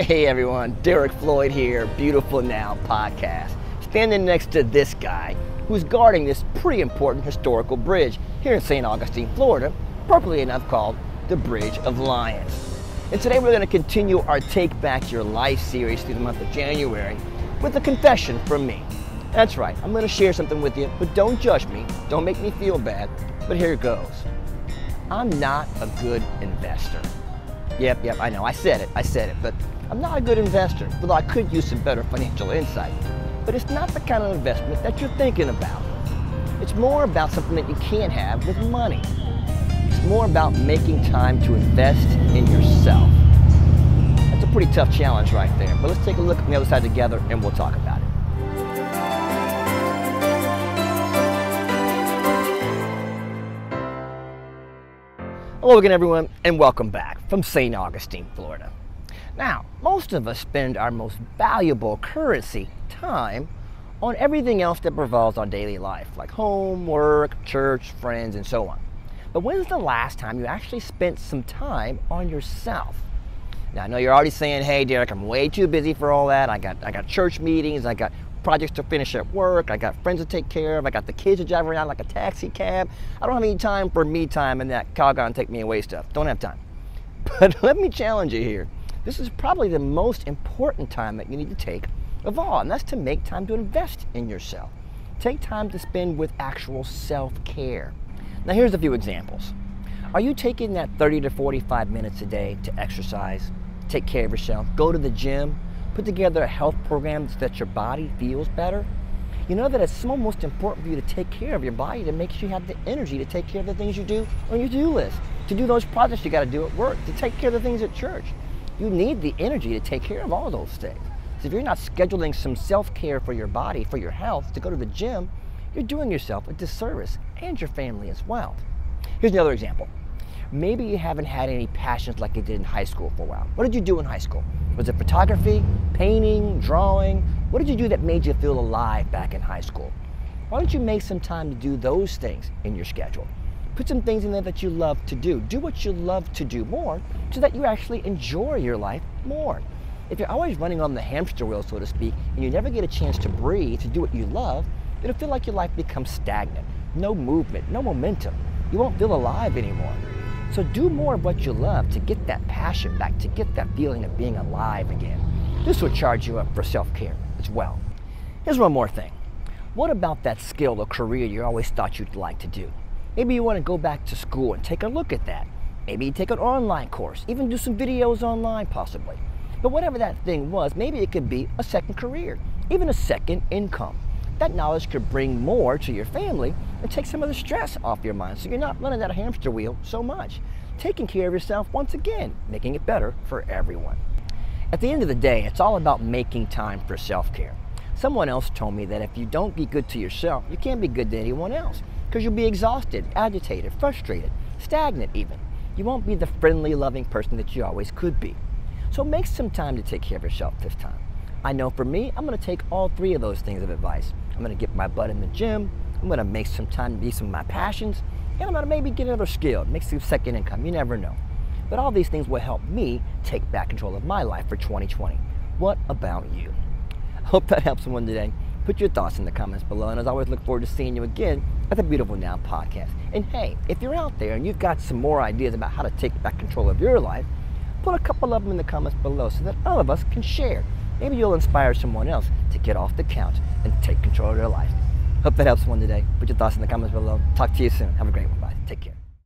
Hey everyone, Derek Floyd here, Beautiful Now Podcast. Standing next to this guy who's guarding this pretty important historical bridge here in St. Augustine, Florida, appropriately enough called the Bridge of Lions. And today we're going to continue our Take Back Your Life series through the month of January with a confession from me. That's right, I'm going to share something with you, but don't judge me, don't make me feel bad, but here it goes. I'm not a good investor. Yep, I know, I said it, but I'm not a good investor, although I could use some better financial insight. But it's not the kind of investment that you're thinking about. It's more about something that you can't have with money. It's more about making time to invest in yourself. That's a pretty tough challenge right there, but let's take a look on the other side together and we'll talk about it. Hello again, everyone, and welcome back from St. Augustine, Florida. Now, most of us spend our most valuable currency, time, on everything else that revolves on daily life, like home, work, church, friends, and so on. But when's the last time you actually spent some time on yourself? Now, I know you're already saying, hey, Derek, I'm way too busy for all that. I got church meetings, I got projects to finish at work, I got friends to take care of, I got the kids to drive around like a taxi cab. I don't have any time for me time and that doggone take me away stuff. Don't have time. But let me challenge you here. This is probably the most important time that you need to take of all, and that's to make time to invest in yourself. Take time to spend with actual self-care. Now here's a few examples. Are you taking that 30 to 45 minutes a day to exercise, take care of yourself, go to the gym, put together a health program so that your body feels better? You know that it's almost important for you to take care of your body to make sure you have the energy to take care of the things you do on your to-do list, to do those projects you got to do at work, to take care of the things at church. You need the energy to take care of all those things. So if you're not scheduling some self-care for your body, for your health, to go to the gym, you're doing yourself a disservice and your family as well. Here's another example. Maybe you haven't had any passions like you did in high school for a while. What did you do in high school? Was it photography, painting, drawing? What did you do that made you feel alive back in high school? Why don't you make some time to do those things in your schedule? Put some things in there that you love to do. Do what you love to do more so that you actually enjoy your life more. If you're always running on the hamster wheel, so to speak, and you never get a chance to breathe, to do what you love, it'll feel like your life becomes stagnant. No movement, no momentum. You won't feel alive anymore. So do more of what you love to get that passion back, to get that feeling of being alive again. This will charge you up for self-care as well. Here's one more thing. What about that skill or career you always thought you'd like to do? Maybe you want to go back to school and take a look at that. Maybe you take an online course, even do some videos online possibly. But whatever that thing was, maybe it could be a second career, even a second income. That knowledge could bring more to your family and take some of the stress off your mind so you're not running that hamster wheel so much. Taking care of yourself, once again, making it better for everyone. At the end of the day, it's all about making time for self-care. Someone else told me that if you don't be good to yourself, you can't be good to anyone else because you'll be exhausted, agitated, frustrated, stagnant even. You won't be the friendly, loving person that you always could be. So make some time to take care of yourself this time. I know for me, I'm going to take all three of those things of advice. I'm going to get my butt in the gym, I'm going to make some time to do some of my passions, and I'm going to maybe get another skill, make some second income, you never know. But all these things will help me take back control of my life for 2020. What about you? I hope that helps someone today. Put your thoughts in the comments below, and as always, look forward to seeing you again at the Beautiful Now Podcast. And hey, if you're out there and you've got some more ideas about how to take back control of your life, put a couple of them in the comments below so that all of us can share. Maybe you'll inspire someone else to get off the couch and take control of their life. Hope that helps someone today. Put your thoughts in the comments below. Talk to you soon. Have a great one. Bye. Take care.